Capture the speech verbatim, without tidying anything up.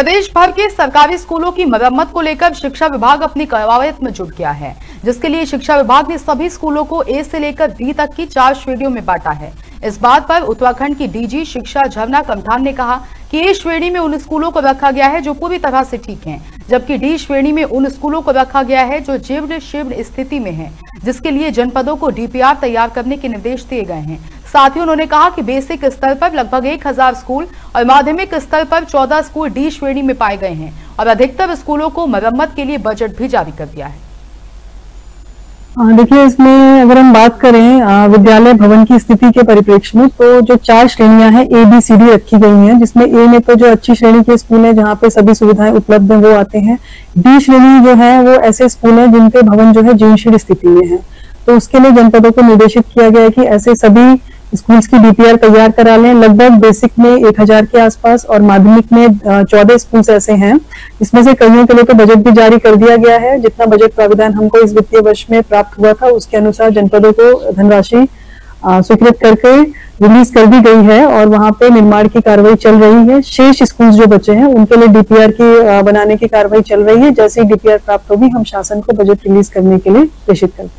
प्रदेश भर के सरकारी स्कूलों की मरम्मत को लेकर शिक्षा विभाग अपनी कवायद में जुट गया है, जिसके लिए शिक्षा विभाग ने सभी स्कूलों को ए से लेकर डी तक की चार श्रेणियों में बांटा है। इस बात पर उत्तराखंड की डीजी शिक्षा झरना कंठान ने कहा कि ए श्रेणी में उन स्कूलों को रखा गया है जो पूरी तरह से ठीक हैं, जबकि डी श्रेणी में उन स्कूलों को रखा गया है जो जीर्ण शीर्ण स्थिति में हैं, जिसके लिए जनपदों को डीपीआर तैयार करने के निर्देश दिए गए हैं। साथ ही उन्होंने कहा कि बेसिक स्तर पर लगभग एक हजार स्कूल और माध्यमिक स्तर पर चौदह स्कूल डी श्रेणी में पाए गए हैं और अधिकतर स्कूलों को मरम्मत के लिए बजट भी जारी कर दिया है। देखिए, इसमें अगर हम बात करें विद्यालय भवन की स्थिति के परिप्रेक्ष्य में, तो जो चार श्रेणियां हैं ए बी सी डी रखी गई हैं, जिसमें ए में तो जो अच्छी श्रेणी के स्कूल हैं जहां पे सभी सुविधाएं उपलब्ध हैं वो आते हैं। डी श्रेणी जो है वो ऐसे स्कूल हैं जिन पे भवन जो है जीर्ण स्थिति में है, तो उसके लिए जनपदों को निर्देशित किया गया है कि ऐसे सभी स्कूल्स की डीपीआर तैयार करा लें। लगभग बेसिक में एक हजार के आसपास और माध्यमिक में चौदह स्कूल्स ऐसे हैं, इसमें से कईयों के लिए तो बजट भी जारी कर दिया गया है। जितना बजट प्रावधान हमको इस वित्तीय वर्ष में प्राप्त हुआ था उसके अनुसार जनपदों को धनराशि स्वीकृत करके रिलीज कर दी गई है और वहां पे निर्माण की कार्रवाई चल रही है। शेष स्कूल्स जो बचे हैं उनके लिए डीपीआर की बनाने की कार्रवाई चल रही है। जैसे ही डीपीआर प्राप्त होगी हम शासन को बजट रिलीज करने के लिए प्रेषित करेंगे।